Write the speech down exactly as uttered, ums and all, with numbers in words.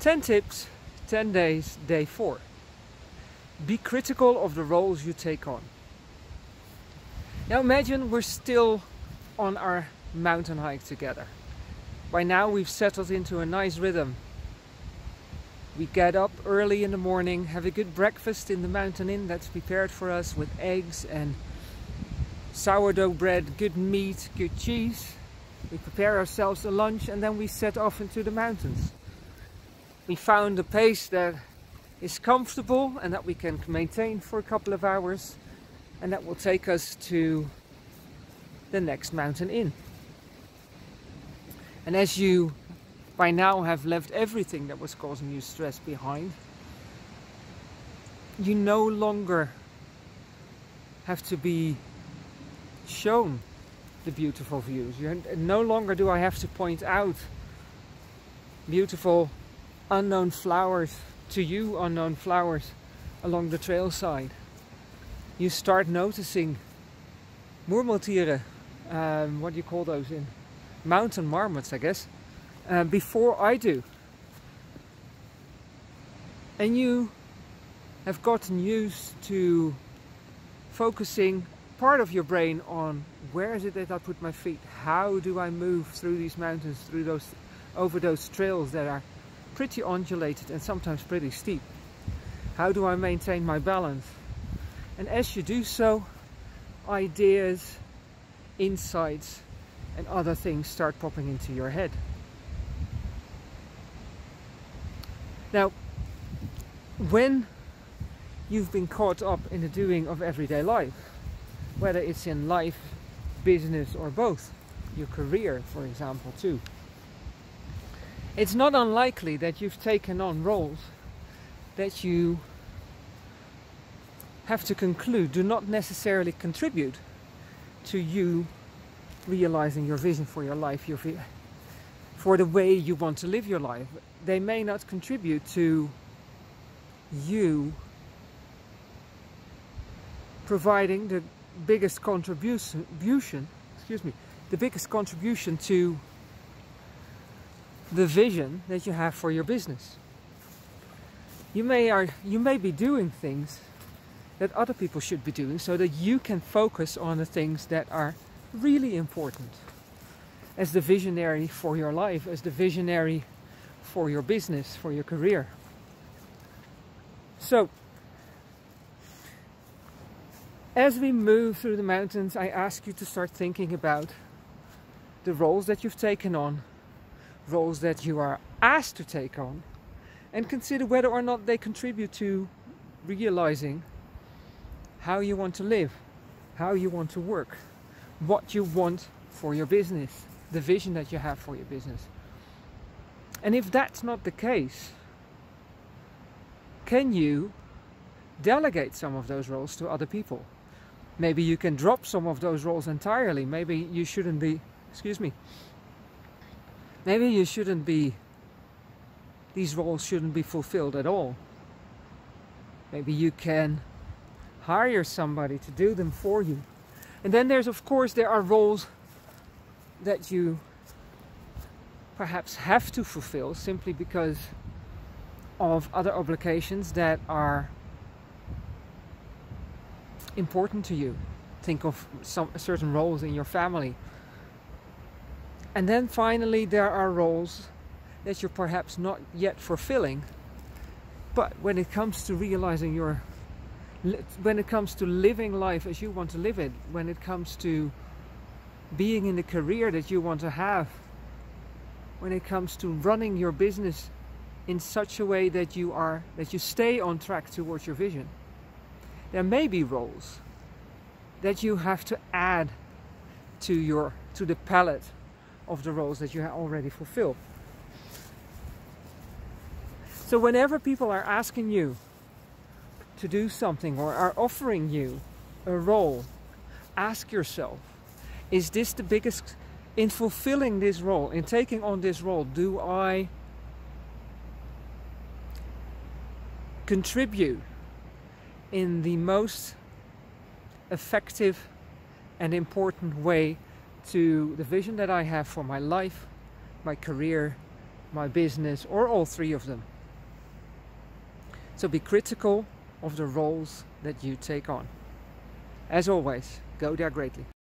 ten tips, ten days, day four. Be critical of the roles you take on. Now imagine we're still on our mountain hike together. By now we've settled into a nice rhythm. We get up early in the morning, have a good breakfast in the mountain inn that's prepared for us with eggs and sourdough bread, good meat, good cheese. We prepare ourselves a lunch and then we set off into the mountains. We found a pace that is comfortable and that we can maintain for a couple of hours, and that will take us to the next mountain inn. And as you by now have left everything that was causing you stress behind, you no longer have to be shown the beautiful views. You no longer do I have to point out beautiful unknown flowers to you, unknown flowers along the trailside. You start noticing murmeltieren, um, what do you call those in? Mountain marmots, I guess, uh, before I do. And you have gotten used to focusing part of your brain on where is it that I put my feet? How do I move through these mountains, through those, over those trails that are pretty undulated and sometimes pretty steep? How do I maintain my balance? And as you do so, ideas, insights and other things start popping into your head. Now, when you've been caught up in the doing of everyday life, whether it's in life, business or both, your career for example too, it's not unlikely that you've taken on roles that you have to conclude do not necessarily contribute to you realizing your vision for your life, your vi- for the way you want to live your life. They may not contribute to you providing the biggest contribution, excuse me, the biggest contribution to the vision that you have for your business. You may are you may be doing things that other people should be doing so that you can focus on the things that are really important. As the visionary for your life, as the visionary for your business, for your career. So, as we move through the mountains, I ask you to start thinking about the roles that you've taken on, roles that you are asked to take on, and consider whether or not they contribute to realizing how you want to live, how you want to work, what you want for your business, the vision that you have for your business. And if that's not the case, can you delegate some of those roles to other people? Maybe you can drop some of those roles entirely. Maybe you shouldn't be, excuse me, Maybe you shouldn't be, these roles shouldn't be fulfilled at all. Maybe you can hire somebody to do them for you. And then there's, of course, there are roles that you perhaps have to fulfill simply because of other obligations that are important to you. Think of some certain roles in your family. And then finally there are roles that you're perhaps not yet fulfilling, but when it comes to realizing your, when it comes to living life as you want to live it, when it comes to being in the career that you want to have, when it comes to running your business in such a way that you are, that you stay on track towards your vision, there may be roles that you have to add to your, to the palette of the roles that you already fulfill. So whenever people are asking you to do something or are offering you a role, ask yourself, is this the biggest, in fulfilling this role, in taking on this role, do I contribute in the most effective and important way to the vision that I have for my life, my career, my business, or all three of them. So be critical of the roles that you take on. As always, go Dare Greatly.